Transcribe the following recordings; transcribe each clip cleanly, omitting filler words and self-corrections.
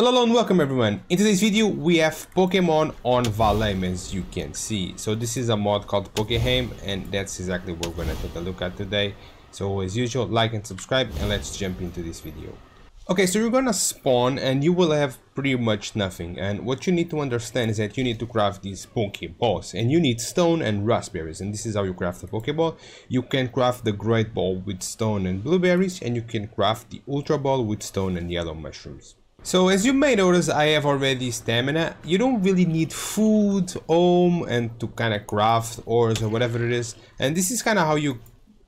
Hello and welcome everyone. In today's video we have Pokemon on Valheim, as you can see. So this is a mod called pokeheim, and that's exactly what we're gonna take a look at today. So as usual, like and subscribe, and let's jump into this video. Okay, so you're gonna spawn and you will have pretty much nothing, and what you need to understand is that you need to craft these pokeballs, and you need stone and raspberries, and this is how you craft a pokeball. You can craft the great ball with stone and blueberries, and you can craft the ultra ball with stone and yellow mushrooms. So as you may notice, I have already stamina. You don't really need food, home, and to kind of craft ores or whatever it is. And this is kind of how you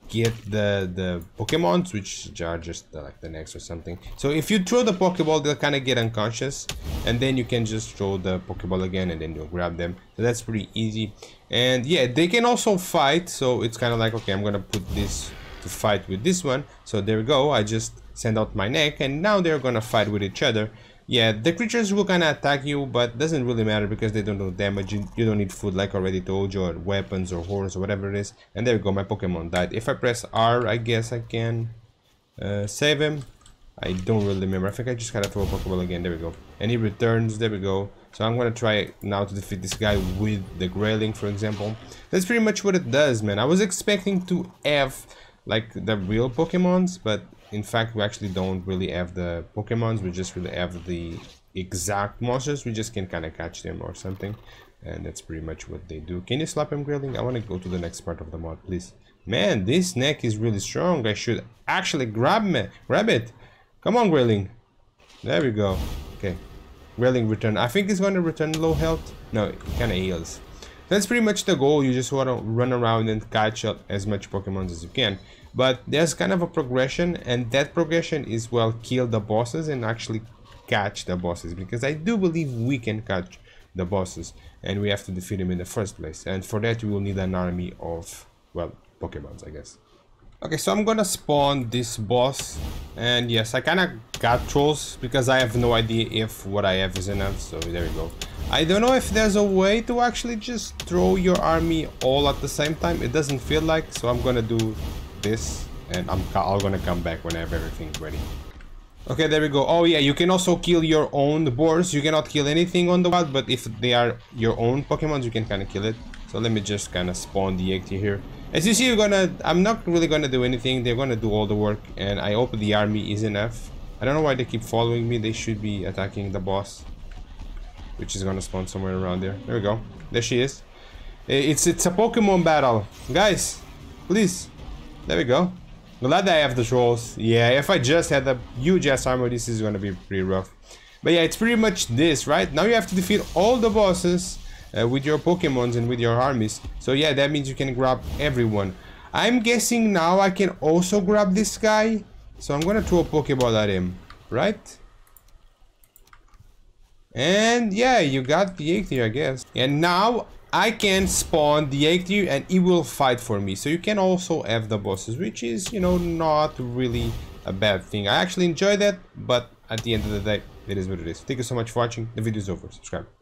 get the Pokemons, which are just like the next or something. So if you throw the Pokeball, they'll kind of get unconscious, and then you can just throw the Pokeball again and then you'll grab them. So that's pretty easy. And yeah, they can also fight. So it's kind of like, okay, I'm gonna put this to fight with this one. So there we go. I just send out my neck, and now they're gonna fight with each other. Yeah, the creatures will kind of attack you, but doesn't really matter because they don't do damage. You don't need food, like I already told you, or weapons or horns or whatever it is. And there you go, my Pokemon died. If I press R, I guess I can save him. I don't really remember. I think I just gotta throw a Pokeball again. There we go, and he returns. There we go. So I'm gonna try now to defeat this guy with the Grayling, for example. That's pretty much what it does, man. I was expecting to have like the real Pokemons, but in fact we actually don't really have the Pokemons. We just really have the exact monsters. We just can kind of catch them or something, and that's pretty much what they do. Can you slap him, Grayling? I want to go to the next part of the mod, please. Man, this neck is really strong. I should actually grab it. Come on, Grayling. There we go. Okay, Grayling return. I think he's going to return low health. No, it kind of heals. That's pretty much the goal. You just want to run around and catch up as much Pokemons as you can. But there's kind of a progression, and that progression is, well, kill the bosses and actually catch the bosses, because I do believe we can catch the bosses, and we have to defeat them in the first place. And for that you will need an army of, well, Pokemons, I guess. Okay, so I'm gonna spawn this boss, and yes, I kinda got trolls because I have no idea if what I have is enough. So there we go. I don't know if there's a way to actually just throw your army all at the same time. It doesn't feel like, so I'm gonna do this, and I'm gonna come back when I have everything ready. Okay, there we go. Oh yeah, you can also kill your own boars. You cannot kill anything on the wild, but if they are your own Pokemon, you can kinda kill it. So let me just kinda spawn the egg here. As you see, I'm not really gonna do anything. They're gonna do all the work, and I hope the army is enough. I don't know why they keep following me. They should be attacking the boss, which is gonna spawn somewhere around there. There we go. There she is. It's a Pokemon battle, guys. Please. There we go. Glad that I have the trolls. Yeah, if I just had a huge ass armor, this is gonna be pretty rough. But yeah, it's pretty much this, right? Now you have to defeat all the bosses with your Pokemons and with your armies. So yeah, that means you can grab everyone. I'm guessing now I can also grab this guy, so I'm gonna throw a Pokeball at him, right? And yeah, you got the egg tier, I guess. And now I can spawn the egg tier and it will fight for me. So you can also have the bosses, which is, you know, not really a bad thing. I actually enjoy that, but at the end of the day, it is what it is. Thank you so much for watching. The video is over. Subscribe.